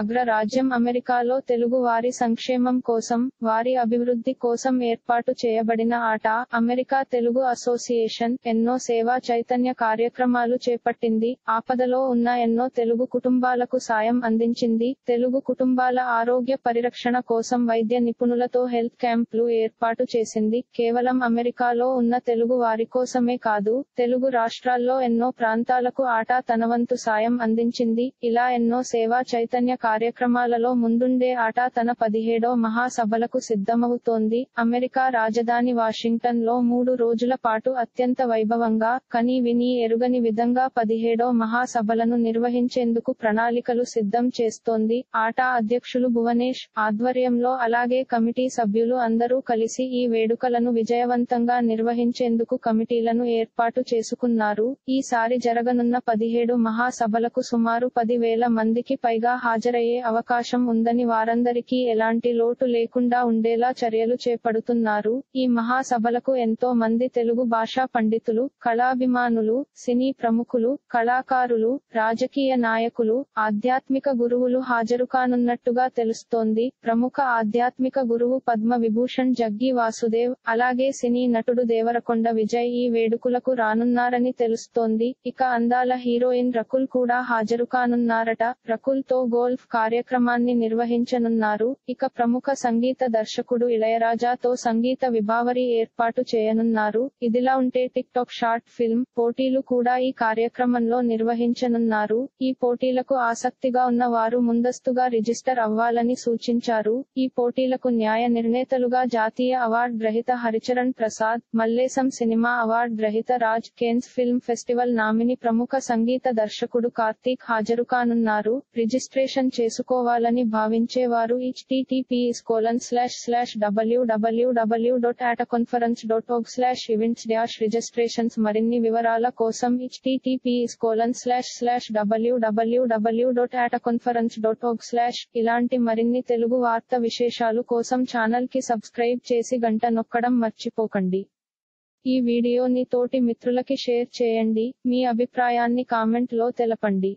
అగ్రరాజ్యం అమెరికాలో తెలుగు వారి సంక్షేమం కోసం, వారి అభివృద్ధి కోసం ఏర్పాటు చేయబడిన ఆట అమెరికా తెలుగు అసోసియేషన్ ఎన్నో సేవా చైతన్య కార్యక్రమాలు చేపట్టింది. ఆపదలో ఉన్న ఎన్నో తెలుగు కుటుంబాలకు సాయం అందించింది. తెలుగు కుటుంబాల ఆరోగ్య పరిరక్షణ కోసం వైద్య నిపుణులతో హెల్త్ క్యాంపులు ఏర్పాటు చేసింది. కేవలం అమెరికాలో ఉన్న తెలుగు వారి కోసమే కాదు, తెలుగు రాష్ట్రాల్లో ఎన్నో ప్రాంతాలకు ఆట తనవంతు సాయం అందించింది. ఇలా ఎన్నో సేవా చైతన్య కార్యక్రమాలలో ముందుండే ఆట తన 17వ మహాసభలకు సిద్ధమవుతోంది. అమెరికా రాజధాని వాషింగ్టన్ లో 3 రోజుల పాటు అత్యంత వైభవంగా, కని విని ఎరుగని విధంగా 17వ మహాసభలను నిర్వహించేందుకు ప్రణాళికలు సిద్ధం చేస్తోంది. ఆట అధ్యక్షులు భువనేష్ ఆధ్వర్యంలో అలాగే కమిటీ సభ్యులు అందరూ కలిసి ఈ వేడుకలను విజయవంతంగా నిర్వహించేందుకు కమిటీలను ఏర్పాటు చేసుకున్నారు. ఈసారి జరగనున్న 17 మహాసభలకు సుమారు 10,000 మందికి పైగా హాజరయ్యే అవకాశం ఉందని వారందరికీ ఎలాంటి లోటు లేకుండా ఉండేలా చర్యలు చేపడుతున్నారు. ఈ మహాసభలకు ఎంతో మంది తెలుగు భాషా పండితులు, కళాభిమానులు, సినీ ప్రముఖులు, కళాకారులు, రాజకీయ నాయకులు, ఆధ్యాత్మిక గురువులు హాజరు కానున్నట్టుగా తెలుస్తోంది. ప్రముఖ ఆధ్యాత్మిక గురువు పద్మ విభూషణ్ జగ్గి వాసుదేవ్, అలాగే సినీ నటుడు దేవరకొండ విజయ్ ఈ వేడుకలకు రానున్నారని తెలుస్తోంది. ఇక అందాల హీరోయిన్ రకుల్ కూడా హాజరు కానున్నారట. రకుల్ తో గోల్ఫ్ కార్యక్రమాన్ని నిర్వహించనున్నారు. ఇక ప్రముఖ సంగీత దర్శకుడు ఇళయరాజాతో సంగీత విభావరి ఏర్పాటు చేయనున్నారు. ఇదిలా ఉంటే టిక్టాక్ షార్ట్ ఫిల్మ్ పోటీలు కూడా ఈ కార్యక్రమంలో నిర్వహించనున్నారు. ఈ పోటీలకు ఆసక్తిగా ఉన్న వారు ముందస్తుగా రిజిస్టర్ అవ్వాలని సూచించారు. ఈ పోటీలకు న్యాయ నిర్ణేతలుగా జాతీయ అవార్డు గ్రహీత హరిచరణ్ ప్రసాద్, మల్లేసం సినిమా అవార్డు గ్రహీత Raj Cannes film festival nominee ప్రముఖ సంగీత దర్శకుడు కార్తీక్ హాజరు కానున్నారు. రిజిస్ట్రేషన్ చేసుకోవాలని భావించేవారు https://www.ataconference.org/events-registrations. మరిన్ని వివరాల కోసం https://www.ataconference.org/ ఇలాంటి మరిన్ని తెలుగు వార్త విశేషాలు కోసం ఛానల్ కి సబ్స్క్రైబ్ చేసి గంట నొక్కడం మర్చిపోకండి. ఈ వీడియోని తోటి మిత్రులకి షేర్ చేయండి. మీ అభిప్రాయాన్ని కామెంట్ లో తెలపండి.